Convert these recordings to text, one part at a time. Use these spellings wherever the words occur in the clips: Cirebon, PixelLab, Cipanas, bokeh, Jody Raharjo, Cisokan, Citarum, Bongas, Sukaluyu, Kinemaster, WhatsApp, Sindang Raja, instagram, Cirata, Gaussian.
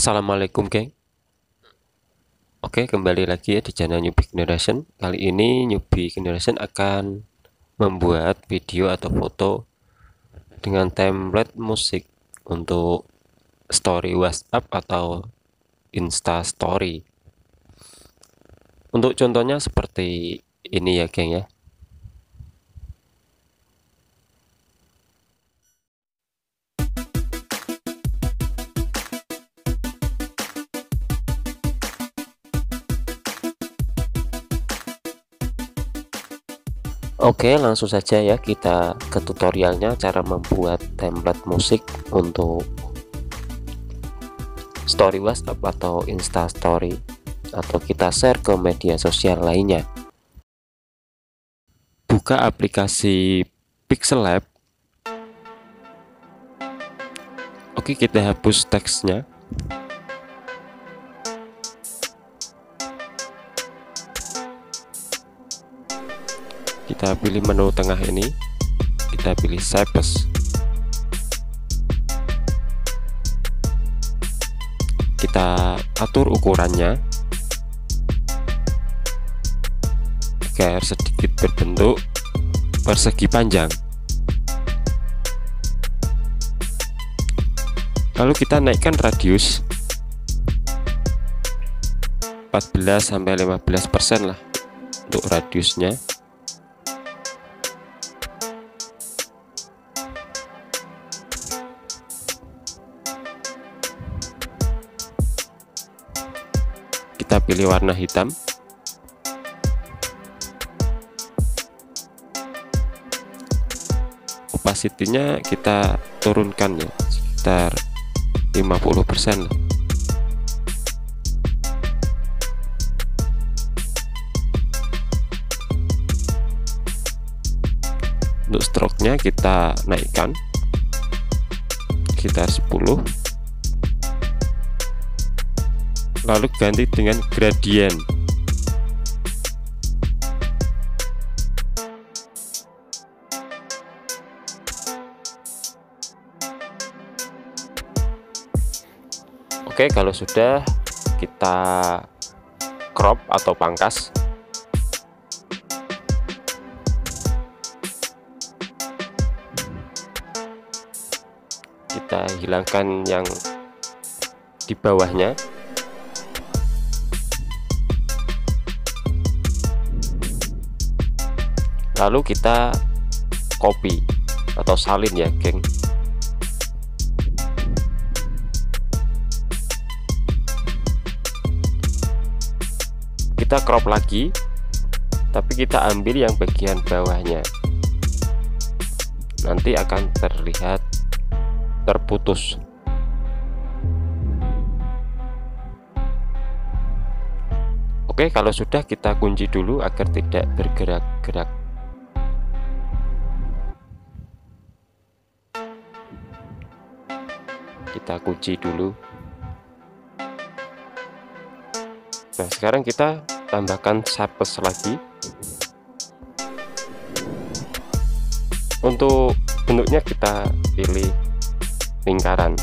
Assalamualaikum geng. Oke, kembali lagi ya di channel Newbie Generation. Kali ini Newbie Generation akan membuat video atau foto dengan template musik untuk story WhatsApp atau Insta Story. Untuk contohnya seperti ini ya geng ya. Oke, langsung saja ya kita ke tutorialnya, cara membuat template musik untuk story WhatsApp atau Insta Story atau kita share ke media sosial lainnya. Buka aplikasi PixelLab. Oke, kita hapus teksnya. Kita pilih menu tengah ini, kita pilih shapes, kita atur ukurannya agar sedikit berbentuk persegi panjang. Lalu kita naikkan radius 14–15% lah untuk radiusnya. Kita pilih warna hitam. Opacity-nya kita turunkan ya, sekitar 50%. Untuk stroke-nya kita naikkan sekitar 10. Lalu ganti dengan gradient. Oke, kalau sudah kita crop atau pangkas. Kita hilangkan yang di bawahnya. Lalu kita copy atau salin ya geng. Kita crop lagi, tapi kita ambil yang bagian bawahnya, nanti akan terlihat terputus. Oke, kalau sudah kita kunci dulu agar tidak bergerak-gerak. Kita kunci dulu. Nah, sekarang kita tambahkan shapes lagi. Untuk bentuknya kita pilih lingkaran.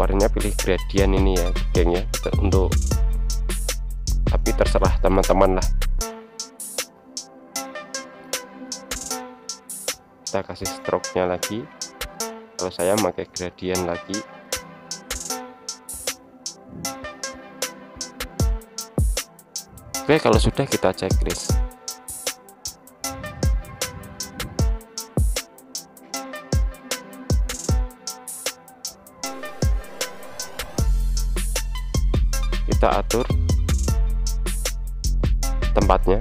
Warnanya pilih gradient ini ya geng ya, untuk tapi terserah teman-teman lah. Kita kasih stroke nya lagi, kalau saya pakai gradient lagi. Oke, kalau sudah kita checklist. Kita atur tempatnya.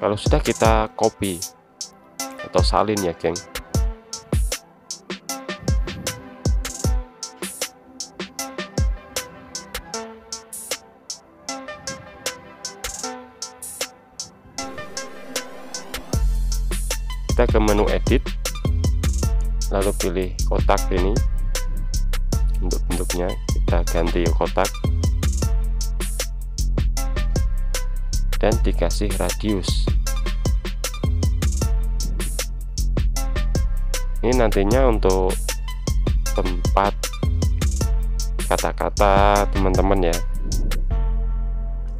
Kalau sudah kita copy atau salin ya, geng. Kita ke menu edit, lalu pilih kotak ini. Untuk bentuknya kita ganti kotak dan dikasih radius. Ini nantinya untuk tempat kata-kata teman-teman ya,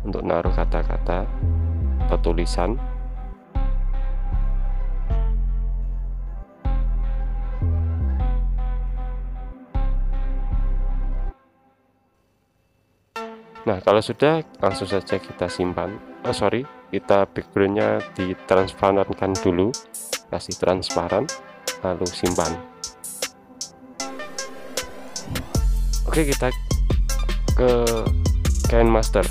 untuk naruh kata-kata atau tulisan. Nah, kalau sudah langsung saja kita simpan. Oh sorry, kita backgroundnya ditransparankan dulu, kasih transparan, lalu simpan. Oke, kita ke Kinemaster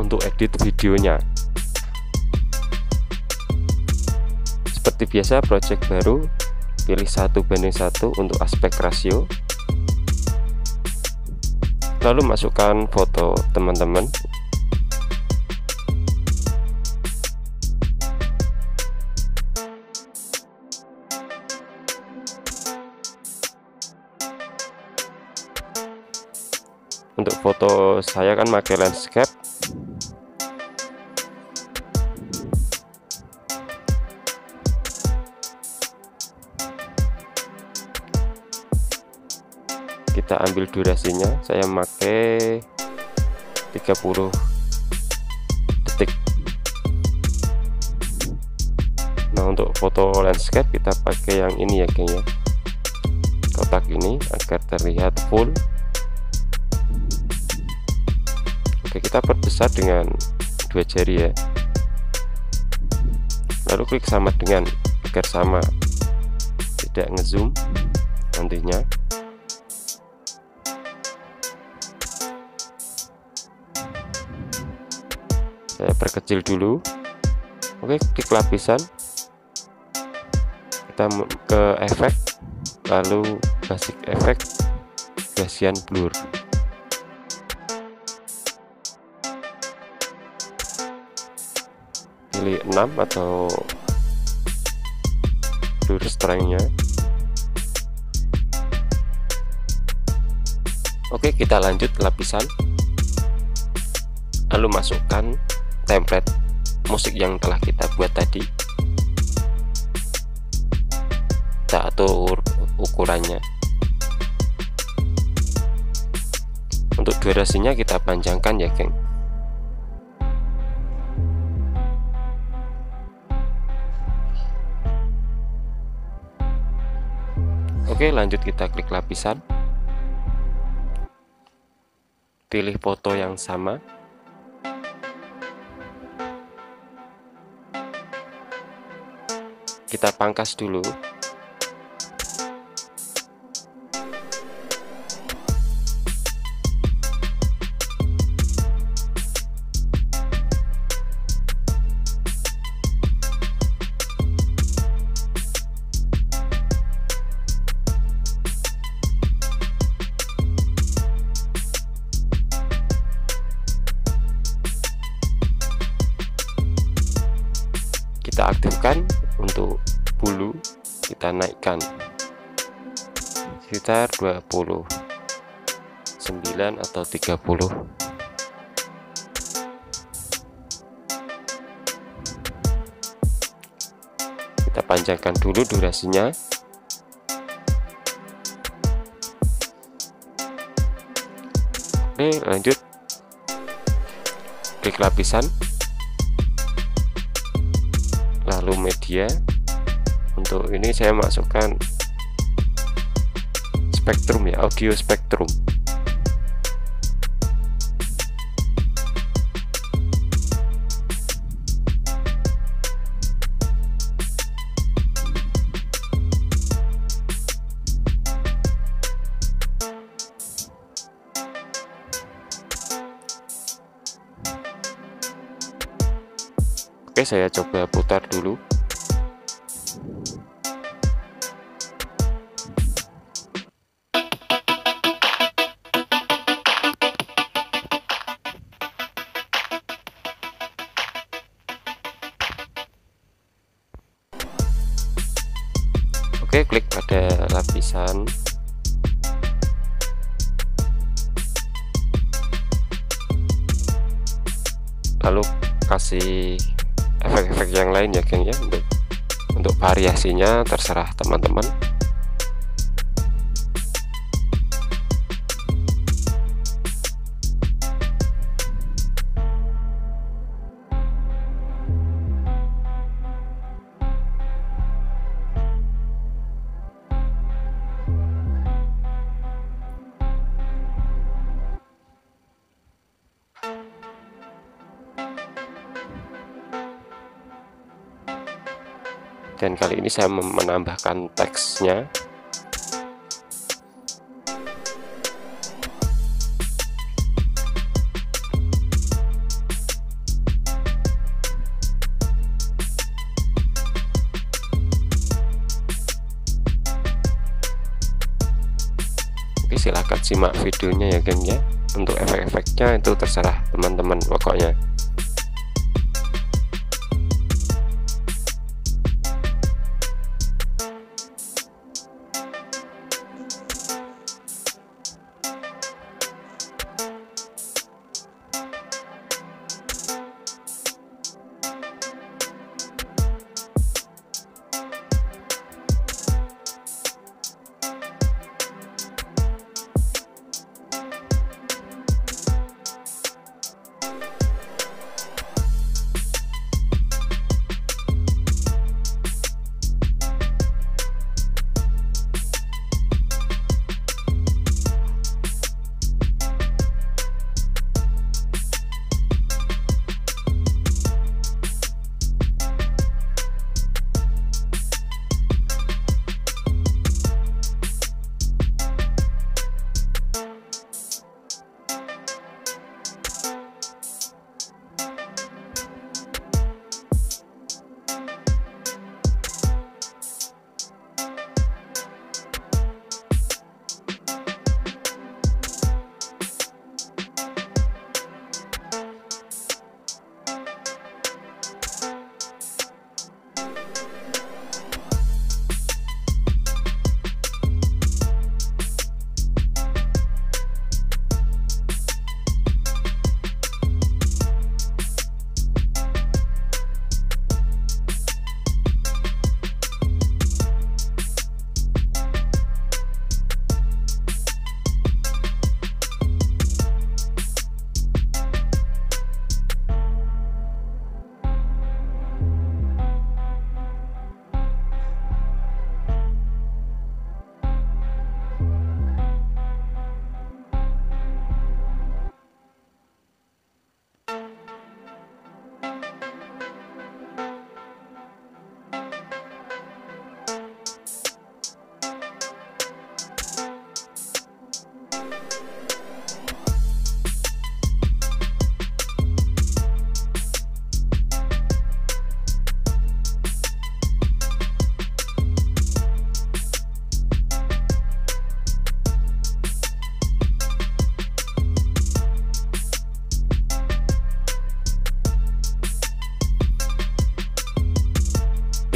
untuk edit videonya. Seperti biasa, project baru, pilih 1:1 untuk aspek rasio. Lalu masukkan foto teman-teman. Untuk foto saya kan pakai landscape. Kita ambil durasinya, saya pakai 30 detik. Nah, untuk foto landscape kita pakai yang ini ya, kayaknya kotak ini agar terlihat full. Oke, kita perbesar dengan 2 jari ya, lalu klik sama dengan agar sama, tidak ngezoom nantinya. Saya perkecil dulu. Oke, klik lapisan, kita ke efek, lalu basic effect, Gaussian blur. Pilih 6 atau blur strength-nya. Oke, kita lanjut lapisan, lalu masukkan template musik yang telah kita buat tadi. Kita atur ukurannya. Untuk durasinya kita panjangkan ya, geng. Oke, lanjut kita klik lapisan, pilih foto yang sama. Kita pangkas dulu. Kita aktifkan untuk bulu, kita naikkan sekitar 29 atau 30. Kita panjangkan dulu durasinya. Oke, lanjut klik lapisan, lalu media. Untuk ini saya masukkan spektrum ya, audio spektrum. Oke, saya coba putar dulu. Oke, klik pada lapisan. Lalu kasih efek-efek yang lain ya geng ya, untuk variasinya terserah teman-teman. Dan kali ini saya menambahkan teksnya. Oke, silahkan simak videonya ya geng ya. Untuk efek-efeknya itu terserah teman-teman pokoknya.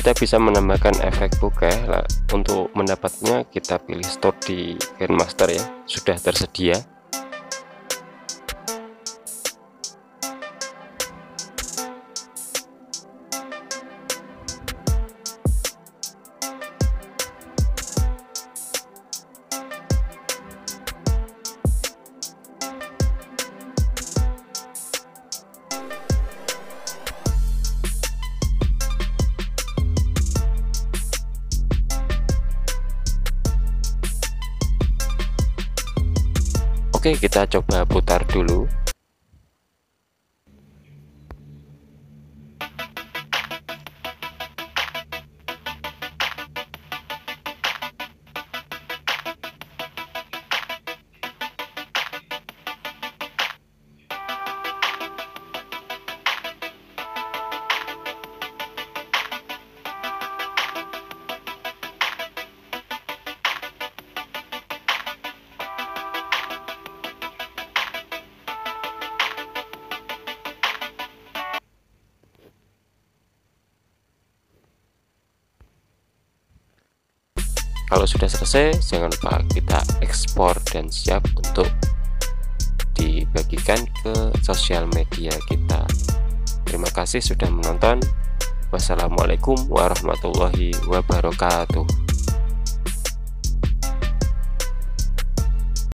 Kita bisa menambahkan efek bokeh. Untuk mendapatnya kita pilih store di Kinemaster ya, sudah tersedia. Oke, kita coba putar dulu. Kalau sudah selesai, jangan lupa kita ekspor dan siap untuk dibagikan ke sosial media kita. Terima kasih sudah menonton. Wassalamualaikum warahmatullahi wabarakatuh.